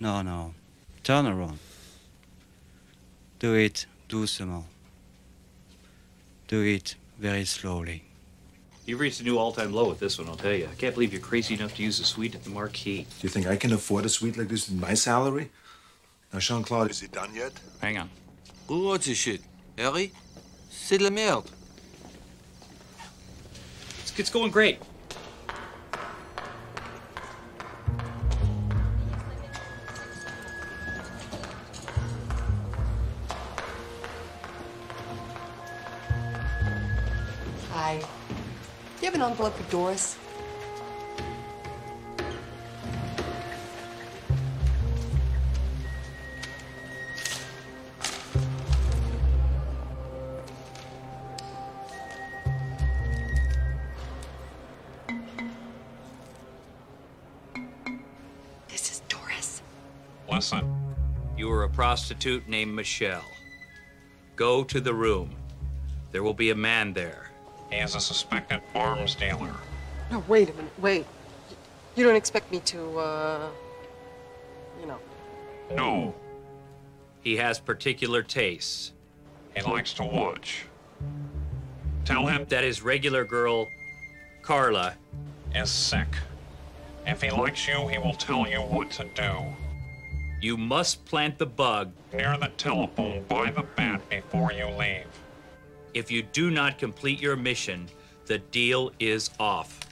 No. Turn around. Do it doucement. Do it very slowly. You've reached a new all-time low with this one, I'll tell you. I can't believe you're crazy enough to use a suite at the Marquis. Do you think I can afford a suite like this with my salary? Now, Jean-Claude, is it done yet? Hang on. Who wants this shit? Harry? C'est de la merde. It's going great. Hi. Do you have an envelope for Doris? Son. You were a prostitute named Michelle. Go to the room. There will be a man there. He is a suspected arms dealer. No, wait a minute, wait. You don't expect me to, you know. No. He has particular tastes. He likes to watch. Tell him that his regular girl, Carla, is sick. If he likes you, he will tell you what to do. You must plant the bug near the telephone by the bat before you leave. If you do not complete your mission, the deal is off.